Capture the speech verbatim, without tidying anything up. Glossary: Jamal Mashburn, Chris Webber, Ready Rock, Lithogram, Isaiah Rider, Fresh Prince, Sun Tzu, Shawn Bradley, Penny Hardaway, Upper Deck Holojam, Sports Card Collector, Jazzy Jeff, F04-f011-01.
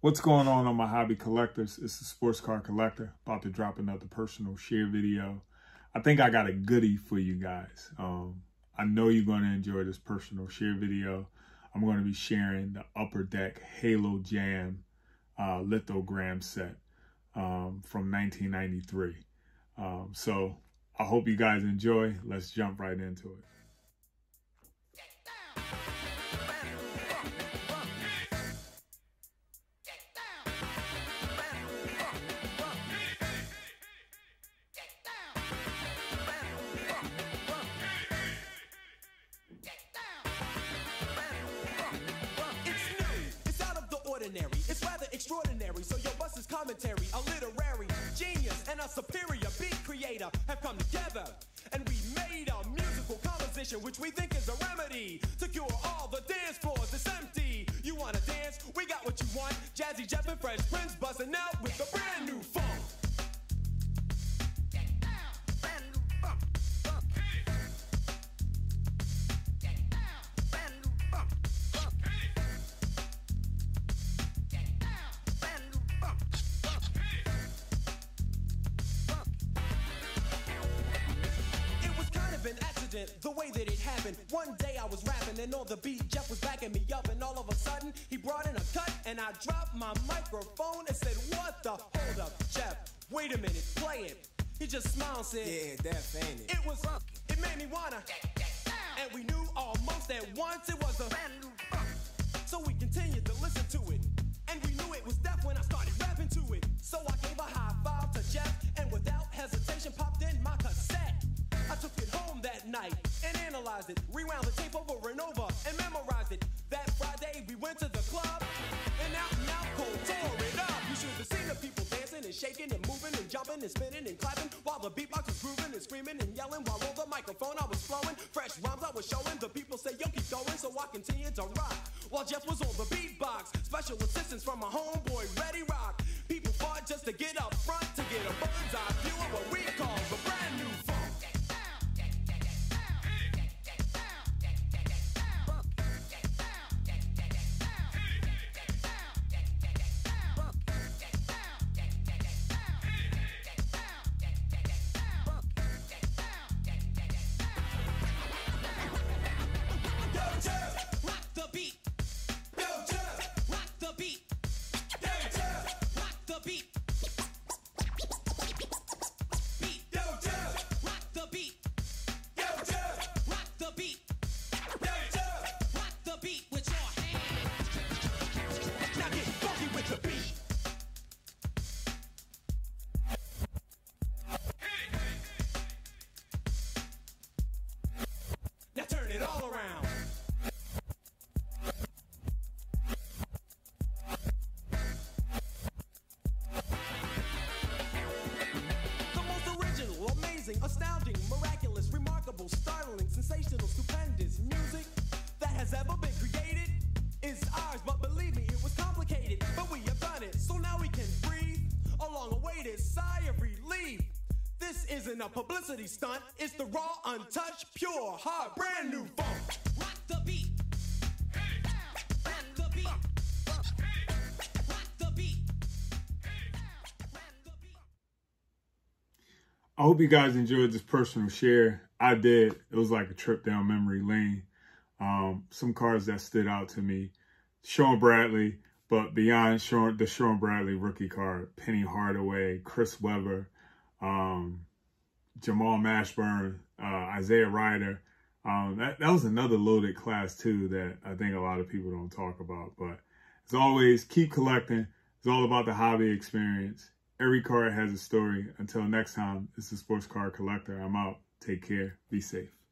What's going on on my hobby collectors? It's the Sports Card Collector, about to drop another personal share video. I think I got a goodie for you guys. Um, I know you're going to enjoy this personal share video. I'm going to be sharing the Upper Deck Holojam uh, lithogram set um, from nineteen ninety-three. Um, so I hope you guys enjoy. Let's jump right into it. It's rather extraordinary, so your bus's commentary, a literary genius and a superior beat creator have come together, and we made a musical composition which we think is a remedy to cure all the dance floors that's empty. You want to dance? We got what you want. Jazzy Jeff and Fresh Prince busting out with the brand new funk. The way that it happened, one day I was rapping and on the beat Jeff was backing me up, and all of a sudden he brought in a cut and I dropped my microphone and said, "What the? Hold up, Jeff, wait a minute, play it." He just smiled and said, "Yeah, that's ain't it." It was funk. It made me wanna, and we knew almost at once it was a brand new funk. So we continued to listen to it, and we knew it was deaf when I started rapping to it. So I gave a high five to Jeff and without hesitation popped in my cassette. I took it home that night and analyzed it, rewound the tape over and over and memorized it. That Friday we went to the club and out and out cold tore it up. You should have seen the people dancing and shaking and moving and jumping and spinning and clapping while the beatbox was grooving and screaming and yelling. While on the microphone I was flowing, fresh rhymes I was showing. The people say, "Yo, keep going," so I continued to rock while Jeff was on the beatbox. Special assistance from my homeboy Ready Rock. People fought just to get up front to get a bird's eye view of what we call the brand new funk. Astounding, miraculous, remarkable, startling, sensational, stupendous music that has ever been created is ours, but believe me, it was complicated, but we have done it, so now we can breathe a long-awaited sigh of relief. This isn't a publicity stunt, it's the raw, untouched, pure, hard, brand new funk. Rock the beat. I hope you guys enjoyed this personal share. I did. It was like a trip down memory lane. Um, some cards that stood out to me. Shawn Bradley, but beyond Shawn, the Shawn Bradley rookie card, Penny Hardaway, Chris Webber, um, Jamal Mashburn, uh, Isaiah Rider. Um, that, that was another loaded class too that I think a lot of people don't talk about. But as always, keep collecting. It's all about the hobby experience. Every card has a story. Until next time, it's the Sports Card Collector. I'm out. Take care. Be safe.